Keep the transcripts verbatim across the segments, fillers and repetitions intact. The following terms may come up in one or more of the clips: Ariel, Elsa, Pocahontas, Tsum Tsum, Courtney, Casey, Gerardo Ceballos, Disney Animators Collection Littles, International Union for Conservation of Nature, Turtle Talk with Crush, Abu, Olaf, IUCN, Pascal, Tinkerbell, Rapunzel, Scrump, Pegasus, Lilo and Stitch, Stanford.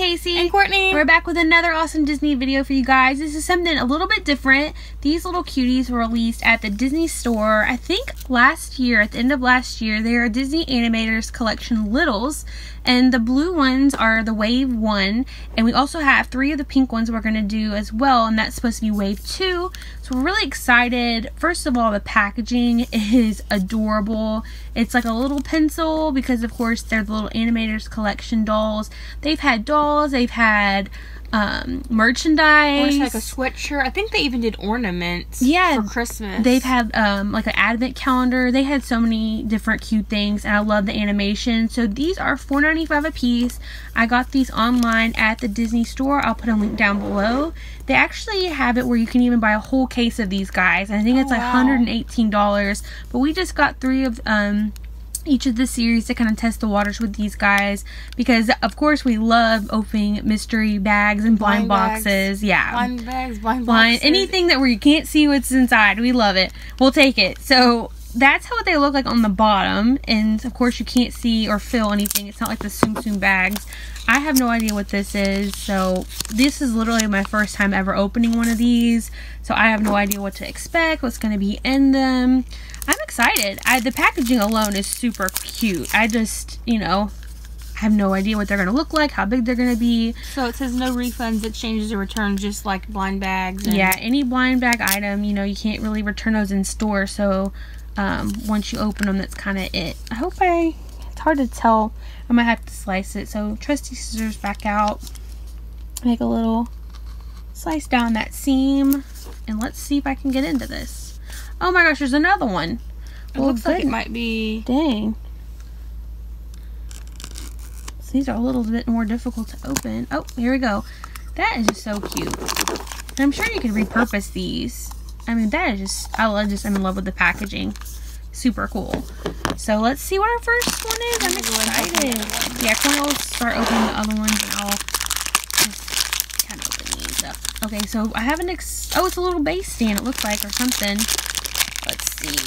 Casey and Courtney. We're back with another awesome Disney video for you guys. This is something a little bit different. These little cuties were released at the Disney store, I think last year, at the end of last year. They are Disney Animators Collection Littles, and the blue ones are the wave one, and we also have three of the pink ones we're going to do as well, and that's supposed to be wave two. So we're really excited. First of all, the packaging is adorable. It's like a little pencil because, of course, they're the little Animators Collection dolls. They've had dolls, they've had um, merchandise. Or like a sweatshirt. I think they even did ornaments yeah, for Christmas. They've had um, like an advent calendar. They had so many different cute things, and I love the animation. So these are four ninety-five a piece. I got these online at the Disney store. I'll put a link down below. They actually have it where you can even buy a whole case of these guys. I think it's oh, like wow. one hundred eighteen dollars, but we just got three of um, each of the series to kind of test the waters with these guys, because of course we love opening mystery bags and blind, blind boxes bags. yeah blind bags blind, blind boxes. Anything that where you can't see what's inside, we love it, we'll take it. So that's how they look like on the bottom, and of course you can't see or feel anything. It's not like the Tsum Tsum bags. I have no idea what this is, so this is literally my first time ever opening one of these, so I have no idea what to expect, what's going to be in them. I'm excited. I, the packaging alone is super cute. I just, you know, have no idea what they're going to look like, how big they're going to be. So it says no refunds, exchanges, or returns, just like blind bags. And yeah, any blind bag item, you know, you can't really return those in store, so um, once you open them, that's kind of it. I hope I, it's hard to tell. I might have to slice it, so trusty scissors back out. Make a little slice down that seam, and let's see if I can get into this. Oh my gosh, there's another one. It well, looks good. Like it might be... Dang. So these are a little bit more difficult to open. Oh, here we go. That is just so cute. And I'm sure you can repurpose these. I mean, that is just... I love just... I'm in love with the packaging. Super cool. So let's see what our first one is. I'm excited. Yeah, Cornel will start opening the other ones, and I'll just kind of open these up. Okay, so I have an... Ex oh, it's a little base stand, it looks like, or something. Let's see.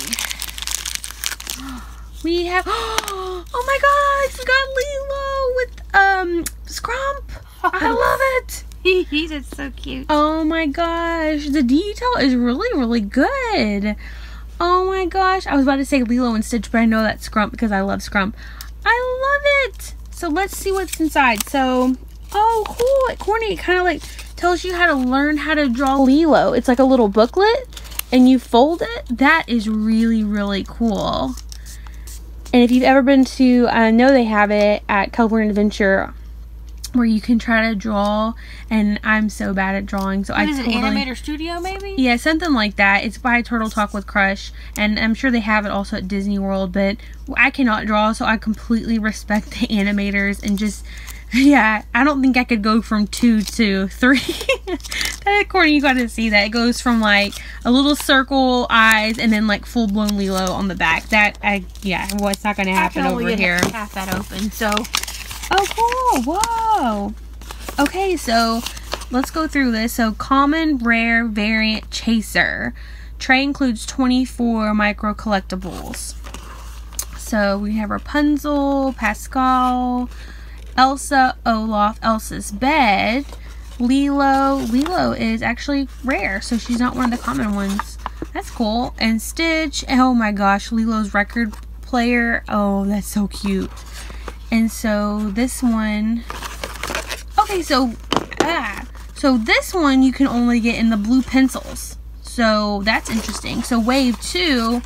We have, oh my gosh, we got Lilo with um Scrump. Oh, I love it. He's just so cute. Oh my gosh, the detail is really, really good. Oh my gosh, I was about to say Lilo and Stitch, but I know that's Scrump because I love Scrump. I love it. So let's see what's inside. So, oh cool, Courtney, it kind of like tells you how to learn how to draw Lilo. It's like a little booklet, and you fold it. That is really, really cool. And if you've ever been to, I know they have it at California Adventure, where you can try to draw, and I'm so bad at drawing, so what I is totally, an animator studio maybe? Yeah, something like that. It's by Turtle Talk with Crush, and I'm sure they have it also at Disney World, but I cannot draw, so I completely respect the animators and just, yeah, I don't think I could go from two to three. That Courtney, you gotta see that. It goes from like a little circle, eyes, and then like full blown Lilo on the back. That, I, yeah, well, it's not gonna happen over here. I can only half that open, so. Oh, cool. Whoa. Okay, so let's go through this. So, common, rare, variant, chaser. Tray includes twenty-four micro collectibles. So, we have Rapunzel, Pascal, Elsa, Olaf, Elsa's bed, Lilo. Lilo is actually rare, so she's not one of the common ones. That's cool. And Stitch. Oh my gosh, Lilo's record player. Oh, that's so cute. And so this one. Okay, so ah, so this one you can only get in the blue pencils. So that's interesting. So wave two,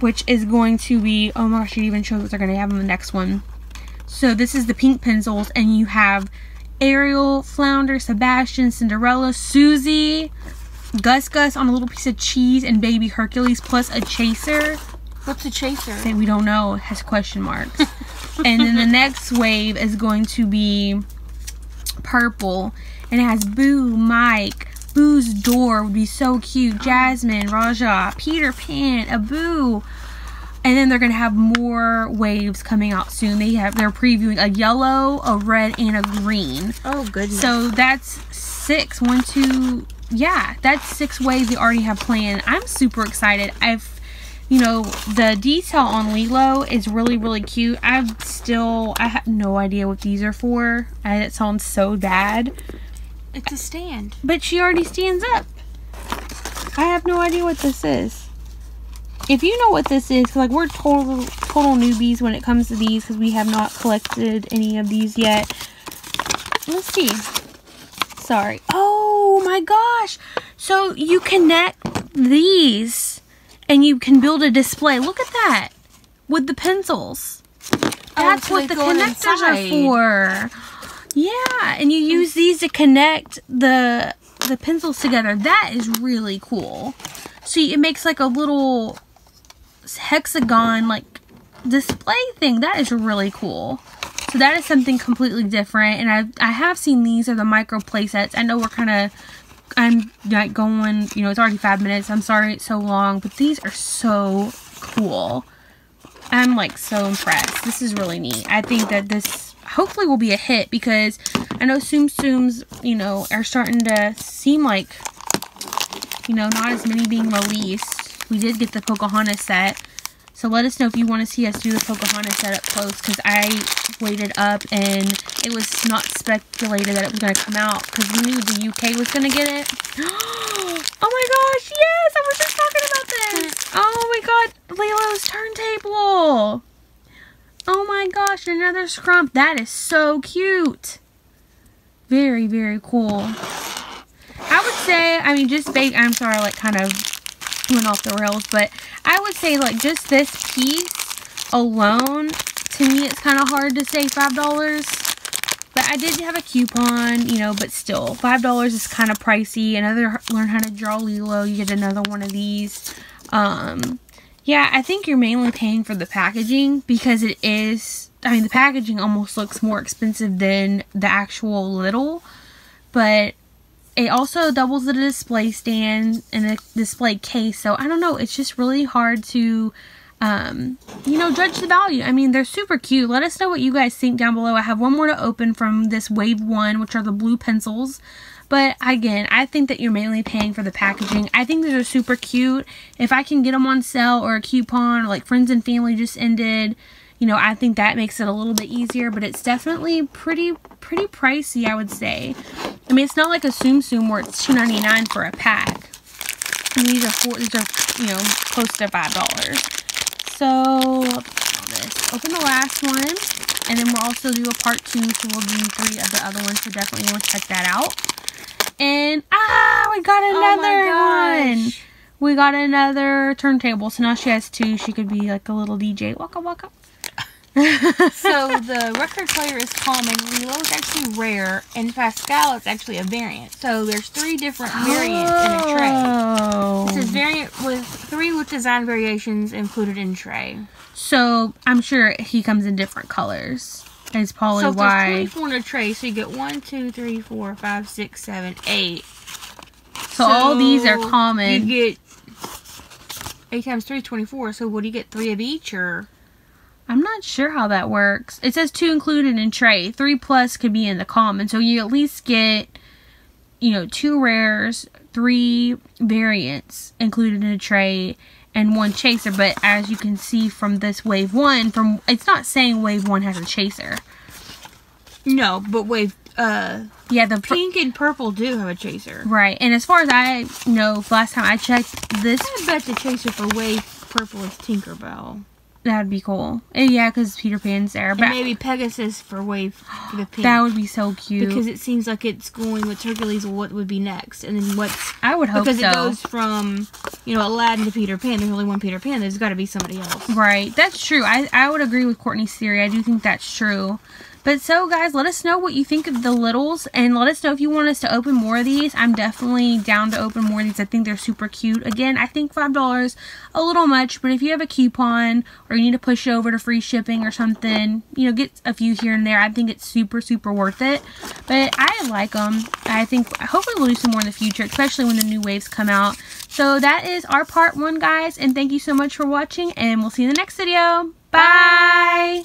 which is going to be, oh my gosh, it even shows what they're going to have in the next one. So this is the pink pencils, and you have Ariel, Flounder, Sebastian, Cinderella, Susie, Gus Gus on a little piece of cheese, and Baby Hercules, plus a chaser. What's a chaser? Say we don't know. It has question marks. And then the next wave is going to be purple, and it has Boo, Mike, Boo's door would be so cute, Jasmine, Raja, Peter Pan, Abu. And then they're going to have more waves coming out soon. They have, they're previewing a yellow, a red, and a green. Oh, goodness. So that's six. One, two, yeah. That's six waves they already have planned. I'm super excited. I've, you know, the detail on Lilo is really, really cute. I've still, I have no idea what these are for. And it sounds so bad. It's a stand. But she already stands up. I have no idea what this is. If you know what this is, like, we're total, total newbies when it comes to these because we have not collected any of these yet. Let's see. Sorry. Oh my gosh. So you connect these and you can build a display. Look at that. With the pencils. That's oh, what the connectors inside. Are for. Yeah. And you use these to connect the the pencils together. That is really cool. See, it makes like a little hexagon like display thing. That is really cool. So that is something completely different. And I I have seen these are the micro play sets. I know we're kind of, I'm like going, you know, it's already five minutes. I'm sorry it's so long, but these are so cool. I'm like so impressed. This is really neat. I think that this hopefully will be a hit because I know Tsum Tsums, you know, are starting to seem like, you know, not as many being released. We did get the Pocahontas set. So let us know if you want to see us do the Pocahontas set up close because I waited up and it was not speculated that it was going to come out because we knew the U K was going to get it. Oh my gosh, yes! I was just talking about this! Oh my god, Lilo's turntable! Oh my gosh, another Scrump. That is so cute. Very, very cool. I would say, I mean, just bake, I'm sorry, like kind of went off the rails, but I would say like just this piece alone, to me it's kind of hard to say five dollars, but I did have a coupon, you know, but still five dollars is kind of pricey. Another Learn How to Draw Lilo, you get another one of these. Um, yeah, I think you're mainly paying for the packaging because it is, I mean the packaging almost looks more expensive than the actual Little, but it also doubles as a display stand and a display case. So, I don't know. It's just really hard to, um, you know, judge the value. I mean, they're super cute. Let us know what you guys think down below. I have one more to open from this Wave one, which are the blue pencils. But, again, I think that you're mainly paying for the packaging. I think these are super cute. If I can get them on sale or a coupon or, like, Friends and Family just ended, you know, I think that makes it a little bit easier. But it's definitely pretty, pretty pricey, I would say. I mean, it's not like a Tsum Tsum where it's two ninety-nine for a pack. And these are four, these are, you know, close to five dollars. So this. Open the last one, and then we'll also do a part two. So we'll do three of the other ones. So definitely want to check that out. And ah, we got another oh one. We got another turntable. So now she has two. She could be like a little D J. Waka waka. So the record player is common, Lilo is actually rare, and Pascal is actually a variant. So there's three different variants oh. in a tray. This is variant with three with design variations included in tray. So I'm sure he comes in different colors. It's probably so why. So there's twenty-four in a tray, so you get one, two, three, four, five, six, seven, eight. So, so all these are common. You get eight times three, twenty-four. So what do you get? Three of each, or? I'm not sure how that works. It says two included in tray. Three plus could be in the common. So you at least get, you know, two rares, three variants included in a tray, and one chaser. But as you can see from this wave one, from it's not saying wave one has a chaser. No, but wave uh yeah, the pink and purple do have a chaser. Right. And as far as I know, last time I checked this, I bet the chaser for wave purple is Tinkerbell. That'd be cool. Yeah, because Peter Pan's there. But and maybe Pegasus for wave for the pink. That would be so cute. Because it seems like it's going with Hercules. What would be next? And then what's... I would hope because so. Because it goes from, you know, Aladdin to Peter Pan. There's only one Peter Pan. There's got to be somebody else. Right. That's true. I, I would agree with Courtney's theory. I do think that's true. But so, guys, let us know what you think of the Littles. And let us know if you want us to open more of these. I'm definitely down to open more of these. I think they're super cute. Again, I think five dollars, a little much. But if you have a coupon or you need to push over to free shipping or something, you know, get a few here and there. I think it's super, super worth it. But I like them. I think hopefully we'll do some more in the future, especially when the new waves come out. So that is our part one, guys. And thank you so much for watching. And we'll see you in the next video. Bye! Bye.